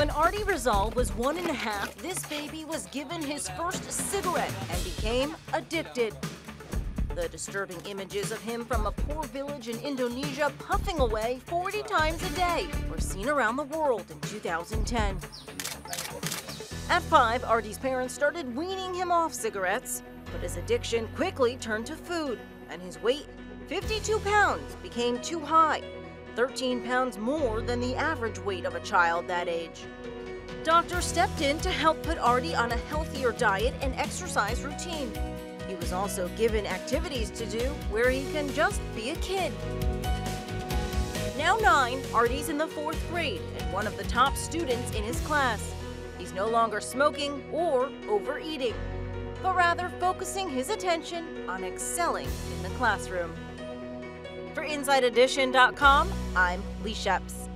When Ardi Rizal was 1.5, this baby was given his first cigarette and became addicted. The disturbing images of him from a poor village in Indonesia puffing away 40 times a day were seen around the world in 2010. At 5, Ardi's parents started weaning him off cigarettes, but his addiction quickly turned to food, and his weight, 52 pounds, became too high. 13 pounds more than the average weight of a child that age. Doctors stepped in to help put Ardi on a healthier diet and exercise routine. He was also given activities to do where he can just be a kid. Now 9, Ardi's in the 4th grade and one of the top students in his class. He's no longer smoking or overeating, but rather focusing his attention on excelling in the classroom. For InsideEdition.com, I'm Leigh Scheps.